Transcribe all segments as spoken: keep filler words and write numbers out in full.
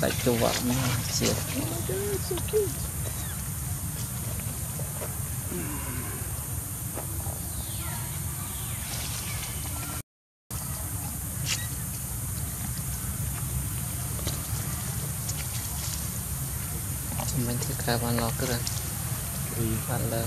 tại chỗ vợ nó chết mình thì cả bàn lọc rồi bàn lên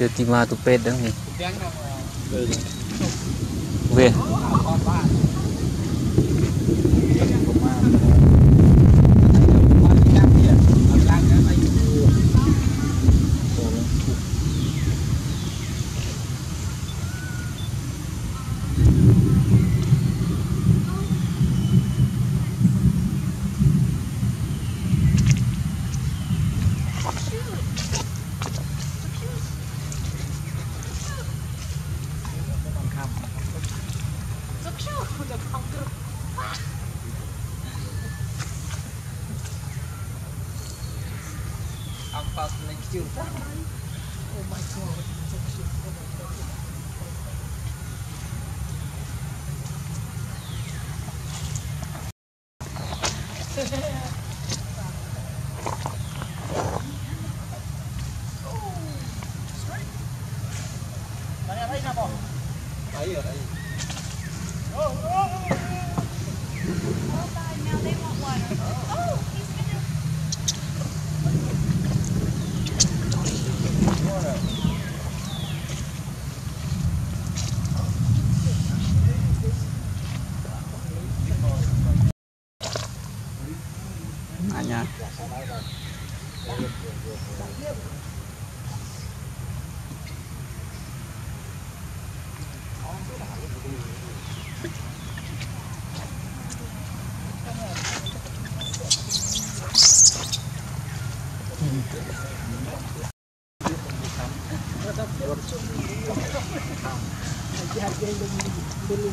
Yotima tu pet dah ni. Weh. Hãy subscribe cho kênh Ghiền Mì Gõ để không bỏ lỡ những video hấp dẫn.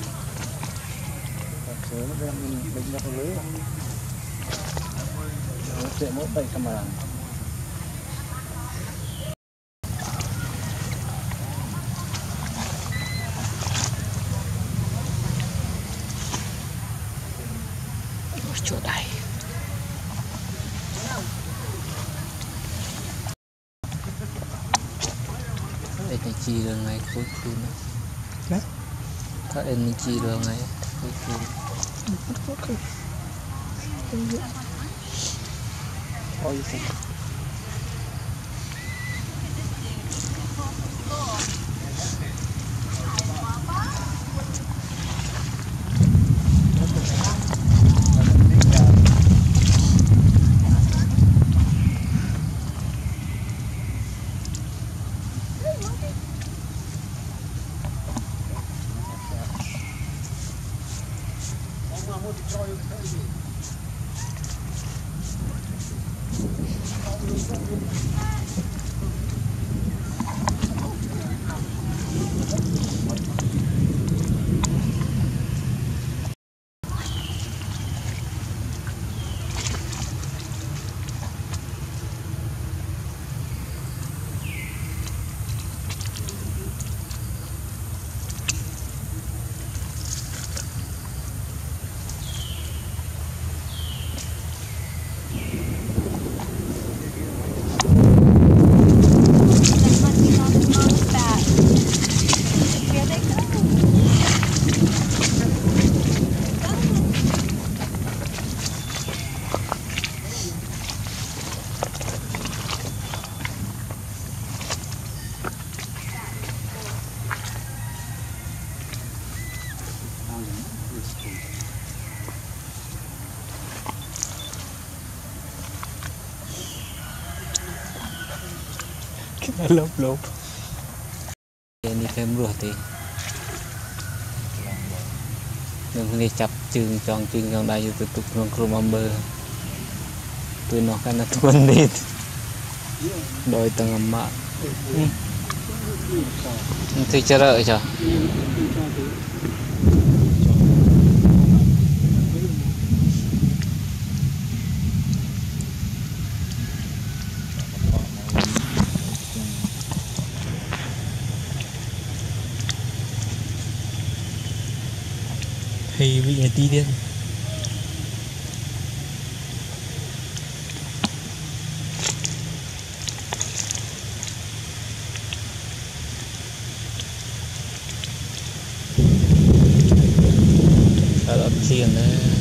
Sớm đem mình ra con lưới để mỗi tay cầm màn chỗ đây để cái chi là ngày cuối cùng đấy các em mình chi là ngày cuối cùng. Hãy subscribe cho kênh Ghiền Mì Gõ để không bỏ lốp lốp đi thêm rửa thì đừng đi chập chừng tròn chừng gần đây từ từ luôn kêu mầm bơ từ nó cái nó tuôn đi đôi tầng âm mạ thì chờ đợi chờ thì bị tí điên ở đó thiền đấy.